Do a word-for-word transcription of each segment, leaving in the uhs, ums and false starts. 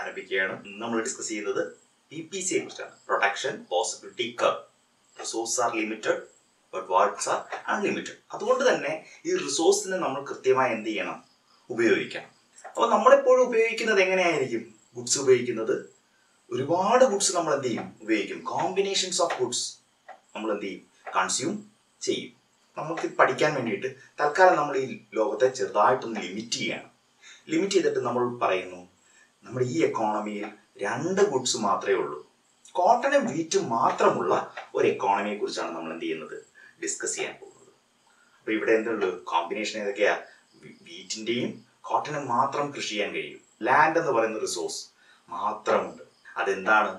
ആരംഭിക്കുകയാണ്. നമ്മൾ ഡിസ്കസ് ചെയ്യുന്നത് പി പി സിയെ കുറിച്ചാണ്. Production possibility curve. Resource are limited but wants are unlimited. അതുകൊണ്ട് തന്നെ ഈ റിസോഴ്സിനെ നമ്മൾ കൃത്യമായി എന്ത് ചെയ്യണം, ഉപയോഗിക്കണം. അപ്പോൾ നമ്മളെപ്പോഴും ഉപയോഗിക്കുന്നത് എങ്ങനെയായിരിക്കും? ഗുഡ്സ് ഉപയോഗിക്കുന്നത്, ഒരുപാട് ഗുഡ്സ് നമ്മൾ എന്ത് ചെയ്യും, ഉപയോഗിക്കും. കോമ്പിനേഷൻസ് ഓഫ് ഗുഡ്സ് നമ്മൾ എന്ത് ചെയ്യും, കൺസ്യൂം ചെയ്യും. നമുക്ക് പഠിക്കാൻ വേണ്ടിയിട്ട് തൽക്കാലം നമ്മൾ ഈ ലോകത്തെ ചെറുതായിട്ടൊന്ന് ലിമിറ്റ് ചെയ്യണം. ലിമിറ്റ് ചെയ്തിട്ട് നമ്മൾ പറയുന്നു, നമ്മുടെ ഈ എക്കോണമിയിൽ രണ്ട് ഗുഡ്സ് മാത്രമേ ഉള്ളൂ. കോട്ടനും വീറ്റും മാത്രമുള്ള ഒരു എക്കോണമിയെ കുറിച്ചാണ് നമ്മൾ എന്ത് ചെയ്യുന്നത്, ഡിസ്കസ് ചെയ്യാൻ പോകുന്നത്. അപ്പോൾ ഇവിടെ എന്തുള്ളൂ, കോമ്പിനേഷൻ ഏതൊക്കെയാ? വീറ്റിൻ്റെയും കോട്ടനും മാത്രം കൃഷി ചെയ്യാൻ കഴിയും. ലാൻഡ് എന്ന് പറയുന്ന റിസോഴ്സ് മാത്രമുണ്ട്. അതെന്താണ്,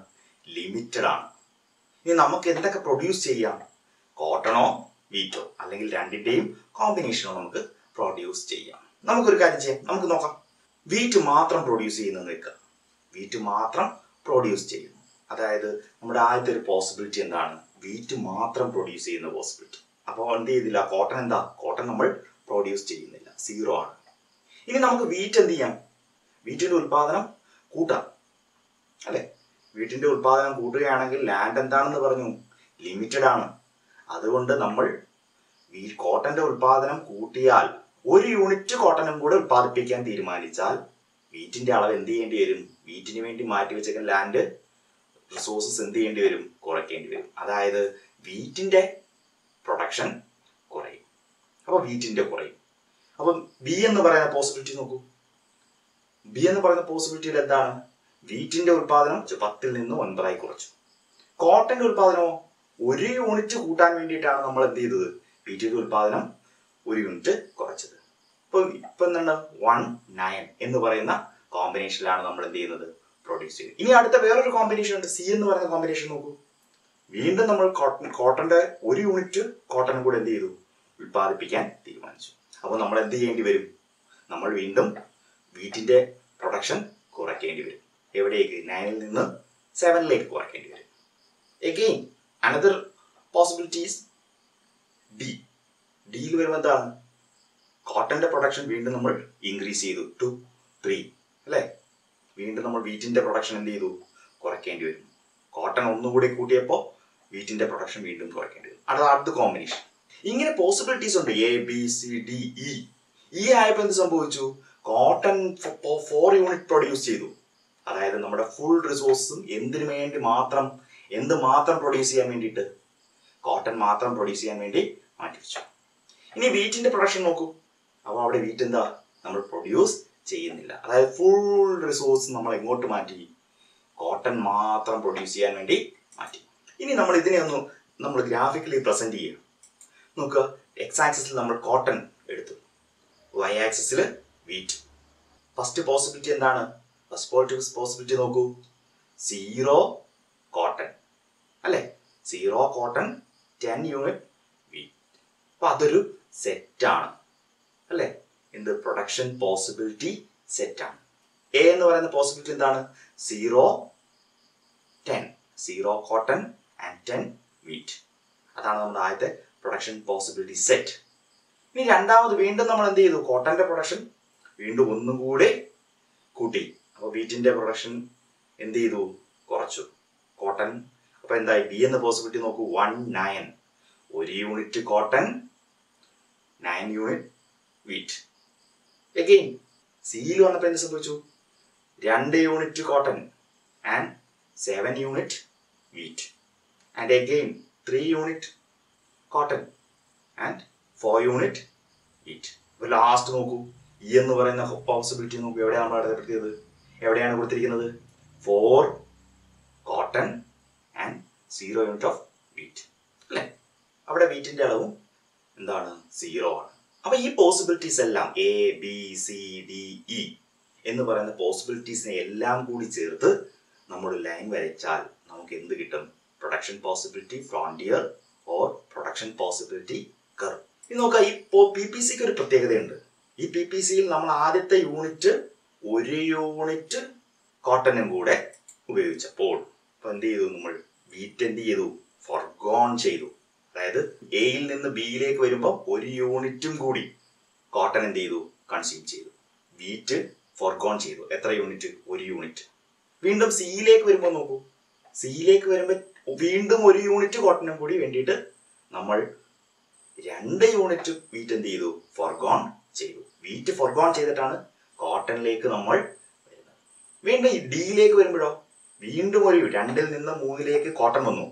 ലിമിറ്റഡ് ആണ്. ഇനി നമുക്ക് എന്തൊക്കെ പ്രൊഡ്യൂസ് ചെയ്യാം? കോട്ടണോ വീറ്റോ അല്ലെങ്കിൽ രണ്ടിൻ്റെയും കോമ്പിനേഷനോ നമുക്ക് പ്രൊഡ്യൂസ് ചെയ്യാം. നമുക്കൊരു കാര്യം ചെയ്യാം, നമുക്ക് നോക്കാം. വീറ്റ് മാത്രം പ്രൊഡ്യൂസ് ചെയ്യുന്നത് നിൽക്കുക. വീറ്റ് മാത്രം പ്രൊഡ്യൂസ് ചെയ്യുന്നു. അതായത് നമ്മുടെ ആദ്യത്തെ ഒരു പോസിബിലിറ്റി എന്താണ്, വീറ്റ് മാത്രം പ്രൊഡ്യൂസ് ചെയ്യുന്ന പോസിബിലിറ്റി. അപ്പോൾ എന്ത് ചെയ്തില്ല, കോട്ടൺ എന്താ, കോട്ടൺ നമ്മൾ പ്രൊഡ്യൂസ് ചെയ്യുന്നില്ല, സീറോ ആണ്. ഇനി നമുക്ക് വീറ്റ് എന്ത് ചെയ്യാം, വീറ്റിൻ്റെ ഉൽപ്പാദനം കൂട്ടാം, അല്ലെ? വീട്ടിൻ്റെ ഉൽപ്പാദനം കൂട്ടുകയാണെങ്കിൽ ലാൻഡ് എന്താണെന്ന് പറഞ്ഞു, ലിമിറ്റഡ് ആണ്. അതുകൊണ്ട് നമ്മൾ വീ കോട്ടൻ്റെ ഉൽപ്പാദനം കൂട്ടിയാൽ, ഒരു യൂണിറ്റ് കോട്ടനും കൂടെ ഉൽപ്പാദിപ്പിക്കാൻ തീരുമാനിച്ചാൽ വീറ്റിൻ്റെ അളവ് എന്ത് ചെയ്യേണ്ടി വരും, വീറ്റിന് വേണ്ടി മാറ്റിവെച്ചേക്കുന്ന ലാൻഡ് റിസോഴ്സസ് എന്ത് ചെയ്യേണ്ടി വരും, കുറയ്ക്കേണ്ടി വരും. അതായത് വീറ്റിൻ്റെ പ്രൊഡക്ഷൻ കുറയും, അപ്പോൾ വീറ്റിൻ്റെ കുറയും. അപ്പം ബി എന്ന് പറയുന്ന പോസിബിലിറ്റി നോക്കൂ. ബി എന്ന് പറയുന്ന പോസിബിലിറ്റിയിൽ എന്താണ്, വീറ്റിൻ്റെ ഉൽപ്പാദനം പത്തിൽ നിന്ന് ഒൻപതായി കുറച്ചു. കോട്ടൻ്റെ ഉൽപ്പാദനമോ, ഒരു യൂണിറ്റ് കൂട്ടാൻ വേണ്ടിയിട്ടാണ് നമ്മൾ എന്ത് ചെയ്തത്, വീറ്റിൻ്റെ ഉൽപ്പാദനം ഒരു യൂണിറ്റ് കുറച്ചത്. ഇപ്പം ഇപ്പം എന്താണ്, വൺ നയൻ എന്ന് പറയുന്ന കോമ്പിനേഷനിലാണ് നമ്മൾ എന്ത് ചെയ്യുന്നത്, പ്രൊഡ്യൂസ് ചെയ്യുന്നത്. ഇനി അടുത്ത വേറൊരു കോമ്പിനേഷൻ ഉണ്ട്, സി എന്ന് പറയുന്ന കോമ്പിനേഷൻ നോക്കൂ. വീണ്ടും നമ്മൾ കോട്ടൺ കോട്ടൻ്റെ ഒരു യൂണിറ്റ് കോട്ടനും കൂടെ എന്ത് ചെയ്തു, ഉൽപ്പാദിപ്പിക്കാൻ തീരുമാനിച്ചു. അപ്പോൾ നമ്മൾ എന്ത് ചെയ്യേണ്ടി വരും, നമ്മൾ വീണ്ടും വീറ്റിൻ്റെ പ്രൊഡക്ഷൻ കുറയ്ക്കേണ്ടി വരും. എവിടേക്ക്, നയനിൽ നിന്ന് സെവനിലേക്ക് കുറയ്ക്കേണ്ടി വരും. Again another possibilities D. ഡിയിൽ വരുമ്പോൾ എന്താണ്, കോട്ടൻ്റെ പ്രൊഡക്ഷൻ വീണ്ടും നമ്മൾ ഇൻക്രീസ് ചെയ്തു ടു ത്രീ, അല്ലേ? വീണ്ടും നമ്മൾ വീറ്റിൻ്റെ പ്രൊഡക്ഷൻ എന്ത് ചെയ്തു, കുറയ്ക്കേണ്ടി വരും. കോട്ടൺ ഒന്നുകൂടി കൂട്ടിയപ്പോൾ വീറ്റിൻ്റെ പ്രൊഡക്ഷൻ വീണ്ടും കുറയ്ക്കേണ്ടി വരും. അടുത്ത അടുത്ത കോമ്പിനേഷൻ. ഇങ്ങനെ പോസിബിലിറ്റീസ് ഉണ്ട്, A B C D E. ഈ ആയപ്പോൾ എന്ത് സംഭവിച്ചു, കോട്ടൺ ഫോർ യൂണിറ്റ് പ്രൊഡ്യൂസ് ചെയ്തു. അതായത് നമ്മുടെ ഫുൾ റിസോഴ്സും എന്തിനു വേണ്ടി മാത്രം, എന്ത് മാത്രം പ്രൊഡ്യൂസ് ചെയ്യാൻ വേണ്ടിയിട്ട്, കോട്ടൺ മാത്രം പ്രൊഡ്യൂസ് ചെയ്യാൻ വേണ്ടി മാറ്റിവെച്ചു. ഇനി വീറ്റിൻ്റെ പ്രൊഡക്ഷൻ നോക്കൂ. അപ്പോൾ അവിടെ വീറ്റ് എന്താ, നമ്മൾ പ്രൊഡ്യൂസ് ചെയ്യുന്നില്ല. അതായത് ഫുൾ റിസോഴ്സ് നമ്മൾ എങ്ങോട്ട് മാറ്റി, കോട്ടൺ മാത്രം പ്രൊഡ്യൂസ് ചെയ്യാൻ വേണ്ടി മാറ്റി. ഇനി നമ്മൾ ഇതിനെ ഒന്ന് നമ്മൾ ഗ്രാഫിക്കലി പ്രസൻറ്റ് ചെയ്യുക. നോക്കുക, എക്സ് ആക്സിസിൽ നമ്മൾ കോട്ടൺ എടുത്തു, വൈ ആക്സിസിൽ വീറ്റ്. ഫസ്റ്റ് പോസിബിലിറ്റി എന്താണ്, ഫസ്റ്റ് പോസിബിലിറ്റി നോക്കൂ, സീറോ കോട്ടൺ, അല്ലേ? Zero cotton ten unit wheat. അപ്പം അതൊരു സെറ്റാണ്, അല്ലേ? എന്ത്, പ്രൊഡക്ഷൻ പോസിബിലിറ്റി സെറ്റാണ്. എ എന്ന് പറയുന്ന പോസിബിലിറ്റി എന്താണ്, zero ten, zero cotton and ten wheat. അതാണ് നമ്മുടെ ആദ്യത്തെ പ്രൊഡക്ഷൻ പോസിബിലിറ്റി സെറ്റ്. ഇനി രണ്ടാമത് വീണ്ടും നമ്മൾ എന്ത് ചെയ്തു, കോട്ടൻ്റെ പ്രൊഡക്ഷൻ വീണ്ടും ഒന്നും കൂടി കൂട്ടി. അപ്പോൾ വീറ്റിൻ്റെ പ്രൊഡക്ഷൻ എന്ത് ചെയ്തു, കുറച്ചു. കോട്ടൺ അപ്പോൾ എന്തായി, ബി എന്ന പോസിബിലിറ്റി നോക്കൂ, വൺ നയൻ, ഒരു unit cotton nine unit wheat. Again സിയിൽ വന്നപ്പോൾ എന്ത് സംഭവിച്ചു, രണ്ട് unit cotton and seven unit wheat. And again three unit cotton and four unit wheat. അപ്പോൾ ലാസ്റ്റ് നോക്കൂ, ഇ എന്ന് പറയുന്ന പോസിബിലിറ്റി നോക്കൂ, എവിടെയാണ് നമ്മൾ അടയാളപ്പെടുത്തിയത്, എവിടെയാണ് കൊടുത്തിരിക്കുന്നത്, four cotton and zero unit of wheat, അല്ലേ? അവിടെ വീറ്റിൻ്റെ അളവും എന്താണ്, സീറോ ആണ്. അപ്പോൾ ഈ പോസിബിലിറ്റീസ് എല്ലാം, A B C D E എന്ന് പറയുന്ന പോസിബിലിറ്റീസിനെ എല്ലാം കൂടി ചേർത്ത് നമ്മളൊരു ലൈൻ വരച്ചാൽ നമുക്ക് എന്ത് കിട്ടും, production possibility frontier or production possibility curve. ഇത് നോക്കുക, ഈ പി പി സിക്ക് ഒരു പ്രത്യേകതയുണ്ട്. ഈ പി പി സിയിൽ നമ്മൾ ആദ്യത്തെ യൂണിറ്റ് ഒരു യൂണിറ്റ് കോട്ടനും കൂടെ ഉപയോഗിച്ചപ്പോൾ അപ്പോൾ എന്ത് ചെയ്തു, നമ്മൾ വീറ്റ് എന്ത് ചെയ്തു, ഫോർഗോൺ ചെയ്തു. അതായത് എയിൽ നിന്ന് ബിയിലേക്ക് വരുമ്പോൾ ഒരു യൂണിറ്റും കൂടി കോട്ടൺ എന്ത് ചെയ്തു, കൺസ്യൂം ചെയ്തു. വീറ്റ് ഫോർഗോൺ ചെയ്തു. എത്ര യൂണിറ്റ്, ഒരു യൂണിറ്റ്. വീണ്ടും C യിലേക്ക് വരുമ്പോൾ നോക്കൂ C യിലേക്ക് വരുമ്പോൾ വീണ്ടും ഒരു യൂണിറ്റ് കോട്ടനും കൂടി വേണ്ടിയിട്ട് നമ്മൾ രണ്ട് യൂണിറ്റ് വീറ്റ് എന്ത് ചെയ്തു ഫോർഗോൺ ചെയ്തു വീറ്റ് ഫോർഗോൺ ചെയ്തിട്ടാണ് കോട്ടനിലേക്ക് നമ്മൾ വരുന്നത് വീണ്ടും ഈ D യിലേക്ക് വരുമ്പോൾ വീണ്ടും ഒരു two ൽ നിന്ന് three ലേക്ക് കോട്ടൺ വന്നു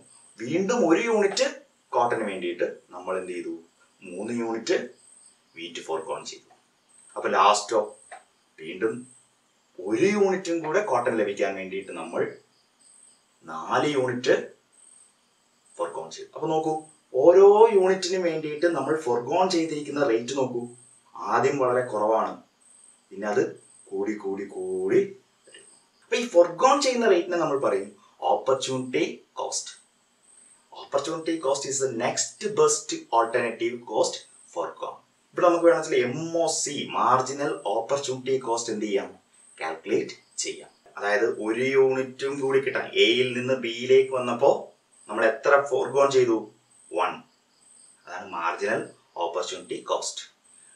വീണ്ടും ഒരു യൂണിറ്റ് കോട്ടന് വേണ്ടിയിട്ട് നമ്മൾ എന്ത് ചെയ്തു three യൂണിറ്റ് വീറ്റ് ഫോർഗോൺ ചെയ്തു അപ്പോൾ ലാസ്റ്റോ വീണ്ടും one unit in good a cotton levy can indeed the number Nali unit for conscious. Upanoku, Oro unit in maintained the number forgone change in the rate noku Adim Vara Koravana. In other Kodi Kodi Kodi. We forgone change in the rate number parim opportunity cost. Opportunity cost is the next best alternative cost forgone. But on the M O C marginal opportunity cost in the M. Calculate ചെയ്യാം അതായത് ഒരു യൂണിറ്റും കൂടി കിട്ടാൻ A യിൽ നിന്ന് B യിലേക്ക് വന്നപ്പോൾ നമ്മൾ എത്ര ഫോർഗോൺ ചെയ്തു one അതാണ് മാർജിനൽ ഓപ്പർച്യൂണിറ്റി കോസ്റ്റ്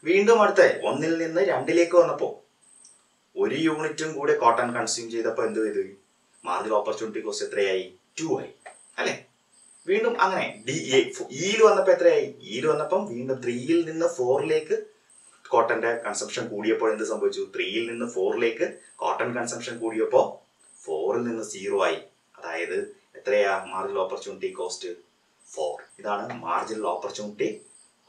വീണ്ടും അടുത്ത one ൽ നിന്ന് two ലേക്ക് വന്നപ്പോൾ ഒരു യൂണിറ്റും കൂടി കോട്ടൺ കൺസ്യൂം ചെയ്തപ്പോൾ എന്തു ചെയ്തു മാർജിനൽ ഓപ്പർച്യൂണിറ്റി കോസ്റ്റ് എത്രയായി two ആയി അല്ലേ വീണ്ടും അങ്ങനെ D E യിൽ വന്നപ്പോൾ എത്രയായി E യിൽ വന്നപ്പോൾ വീണ്ടും three യിൽ നിന്ന് four ലേക്ക് Cotton consumption കൂടിയപ്പോൾ എന്ത് സംഭവിച്ചു three ൽ നിന്ന് four ലേക്ക് cotton consumption കൂടിയപ്പോൾ four ൽ നിന്ന് zero ആയി അതായത് എത്രയാ marginal opportunity cost four ഇതാണ് marginal opportunity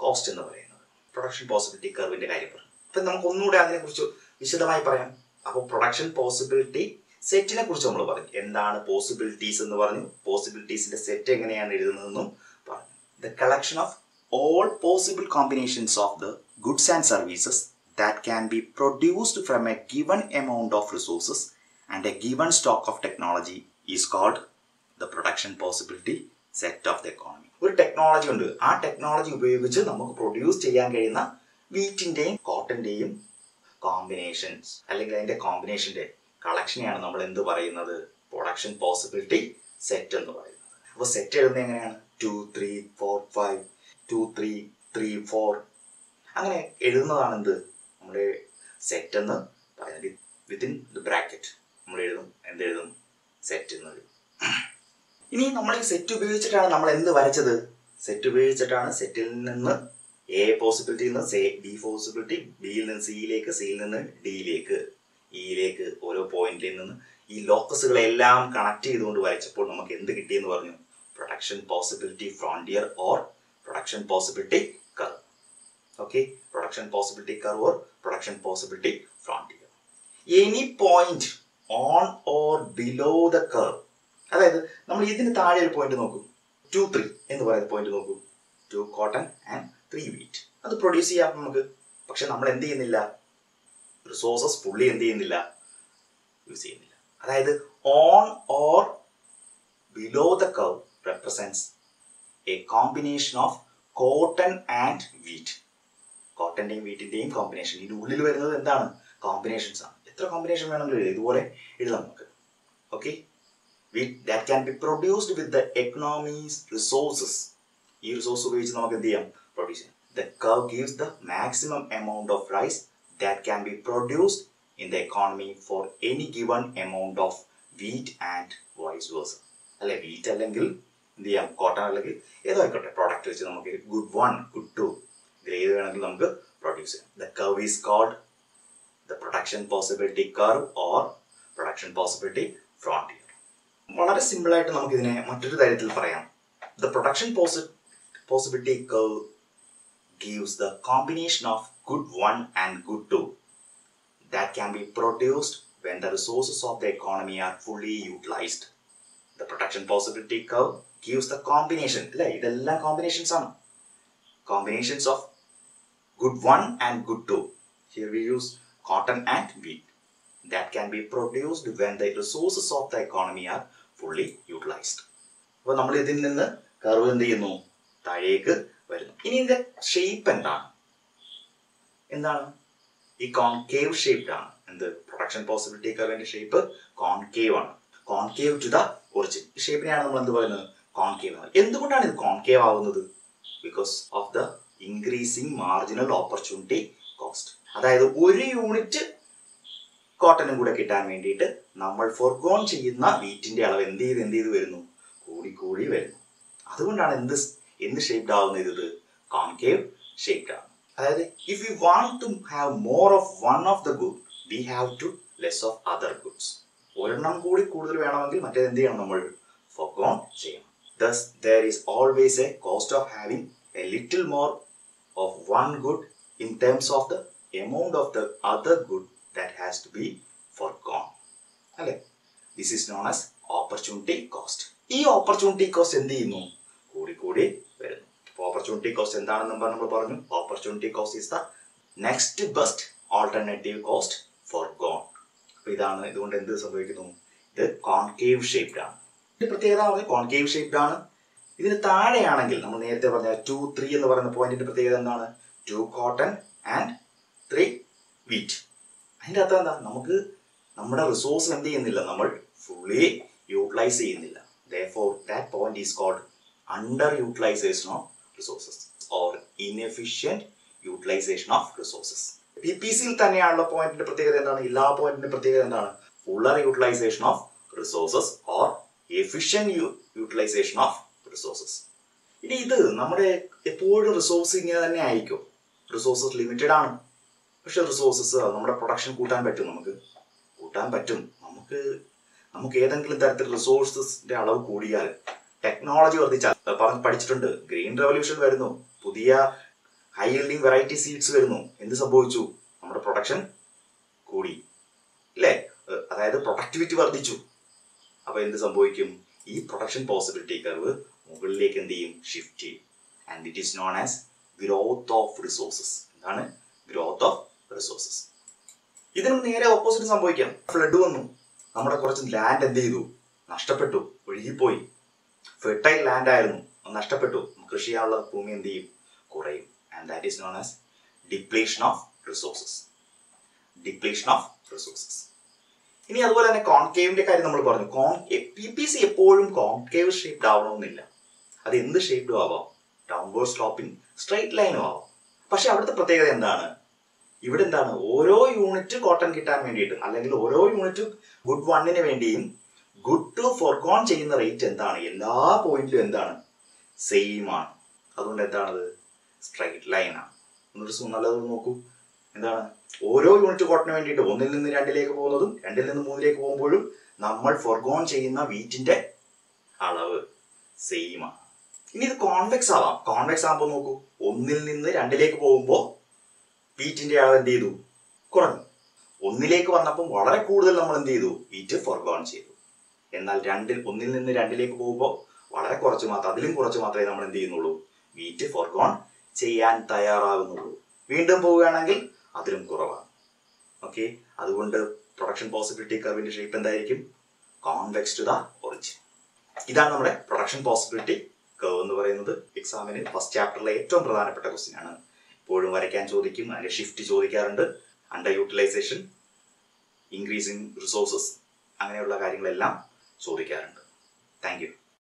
cost എന്ന് പറയുന്നത് production possibility curve ന്റെ കാര്യം പറഞ്ഞു അപ്പോൾ നമുക്ക് ഒന്നുകൂടി അതിനെക്കുറിച്ച് വിശദമായി പറയാം അപ്പോൾ production possibility സെറ്റിനെ കുറിച്ച് നമ്മൾ പറഞ്ഞു എന്താണ് possibilities എന്ന് പറഞ്ഞു possibilities ന്റെ സെറ്റ് എങ്ങനെയാണ് എഴുതുന്നതെന്നും പറഞ്ഞു the collection of all possible combinations of the goods and services that can be produced from a given amount of resources and a given stock of technology is called the production possibility set of the economy. One technology is that technology which we produce wheat and cotton combinations. That is combination day. Collection is the production possibility set. What set is two, three, four, five, two, three, three, four. Angane ezhudunnathanu nammude set ennu parayunnu within the bracket nammal ezhudum endu ezhudum set ennu ini nammal ee set upayogichittana nammal endu varachathu set upayogichittana set il ninnu a possibility il ninnu b possibility b il ninnu c ilekku c il ninnu d ilekku e ilekku oro point il ninnu ee locusukale ellam connect cheyidukondu varachappol namakku endu kitti ennu paranju production possibility frontier or production possibility curve Okay, production possibility curve or production possibility frontier. Any point on or below the curve. That is, we have to point two, three. What is point? two cotton and three wheat. That is produce. But we don't have resources fully. That is, on or below the curve represents a combination of cotton and wheat. Cotton and wheat in combination. This is the combinations. How combination is Okay? Wheat that can be produced with the economy's resources. This resource is produced. The curve gives the maximum amount of rice that can be produced in the economy for any given amount of wheat and vice versa. Wheat and cotton is product good one, good two. Produce. The curve is called the production possibility curve or production possibility frontier. Very simple. The production possibility curve gives the combination of good one and good two that can be produced when the resources of the economy are fully utilized. The production possibility curve gives the combination. The combinations are combinations of good one and good two. Here we use cotton and wheat that can be produced when the resources of the economy are fully utilized. Now, നമ്മൾ ഇതിൽ നിന്ന് curve എന്ത് ചെയ്യുന്നു താഴേക്ക് വരുന്നു. ഇനി ഇതിന്റെ shape എന്താണ്? എന്താണ്? ഈ കോൺകേവ് ഷേപ്പ് ആണ്. എന്ത് പ്രൊഡക്ഷൻ പോസിബിലിറ്റി കർവിന്റെ ഷേപ്പ് കോൺകേവ് ആണ്. Concave to the origin. ഈ ഷേപ്പിനെയാണ് നമ്മൾ എന്ത് പറയുന്നത്? കോൺകേവ് ആണ്. എന്തുകൊണ്ടാണ് ഇത് കോൺകേവ് ആവുന്നത്? Because of the increasing marginal opportunity cost. That is, one unit cotton and kittan number foregone china wheat in the Alavendi and the Vernu, Kodi Kodi Vernu. Other one in this in the shape down the concave shape down. If we want to have more of one of the good, we have to less of other goods. Thus, there is always a cost of having a little more of one good in terms of the amount of the other good that has to be forgone. This is known as opportunity cost. This opportunity cost is the opportunity cost is the opportunity cost is the next best alternative cost forgone. The concave shaped. The concave shaped. This is the two, three and the point. two cotton and three wheat. We don't have our resources fully utilize. Therefore, that point is called underutilization of resources or inefficient utilization of resources. P P C point is fuller utilization of resources or efficient utilization of resources. This is the resources. Resources limited on resources our production kootan pettu namukku kootan pettum namukku namukku edengilum tharathil resources inde alavu koodiyal technology vardichal paranju padichittundu green revolution varunu pudhiya high yielding variety seeds varunu endu sambhavichu our production koodi ille adayathu productivity vardichu appo endu sambhavikkum ee production possibility curve mugallilekku endu shift cheyum and it is known as growth of resources. Growth of resources. This is the opposite. Flood. We land and do. Nashtapetu. Odiyipoi. Fertile land ayirunnu. Nashtapetu. Krishiyalla bhoomi endu korayum. And that is known as depletion of resources. Depletion of resources. Ini adupole thanne concave inde karyam nammal paranju. Concave P P C eppozhum concave shaped avanonnilla. Adu endu shaped avam. Downward sloping straight line. But here is the problem. Here is the one unit cotton kittan vendiyittu allengil one unit good one ine vendiyum good to forgone cheyyunna rate endana ella point lu endana same aanu adonde endana straight line aanu onnu sunaladu nokku endana one unit cotton vendiyittu one il ninnu two ilekku povunnadum two il ninnu three ilekku povumbodum nammal forgone cheyyunna wheat inde alavu same aanu. This is convex. Convex is one in the two lake bombo, wheat in the other dedu. Correct. One lake one upon water cool the lamon dedu, wheat forgone chedu. In the dandil, one in the dandil lake bombo, water corchamata, the limporchamata lamon dinu, wheat forgone, cheyan tayara nulu. Windam boganagil, adrim corava. Okay, other wonder production possibility curve in shape and the convex to the origin. Idan number production possibility. Exam in first chapter late on Pradana Patagosinana. Podum Varikan Jodikim and a shift Jodikaranda, underutilization, increasing resources, and I will have a guiding. Thank you.